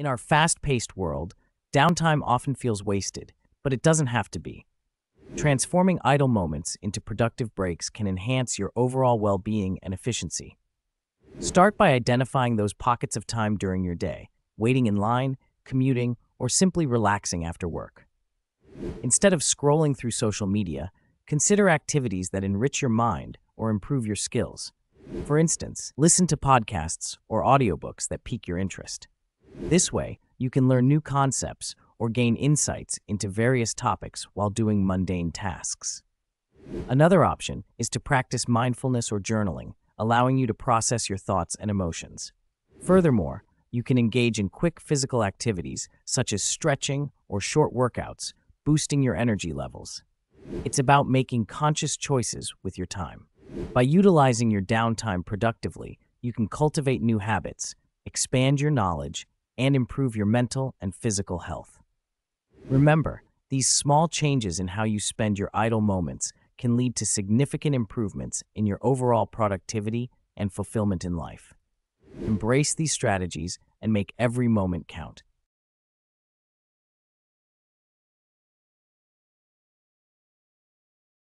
In our fast-paced world, downtime often feels wasted, but it doesn't have to be. Transforming idle moments into productive breaks can enhance your overall well-being and efficiency. Start by identifying those pockets of time during your day, waiting in line, commuting, or simply relaxing after work. Instead of scrolling through social media, consider activities that enrich your mind or improve your skills. For instance, listen to podcasts or audiobooks that pique your interest. This way, you can learn new concepts or gain insights into various topics while doing mundane tasks. Another option is to practice mindfulness or journaling, allowing you to process your thoughts and emotions. Furthermore, you can engage in quick physical activities such as stretching or short workouts, boosting your energy levels. It's about making conscious choices with your time. By utilizing your downtime productively, you can cultivate new habits, expand your knowledge, and improve your mental and physical health. Remember, these small changes in how you spend your idle moments can lead to significant improvements in your overall productivity and fulfillment in life. Embrace these strategies and make every moment count.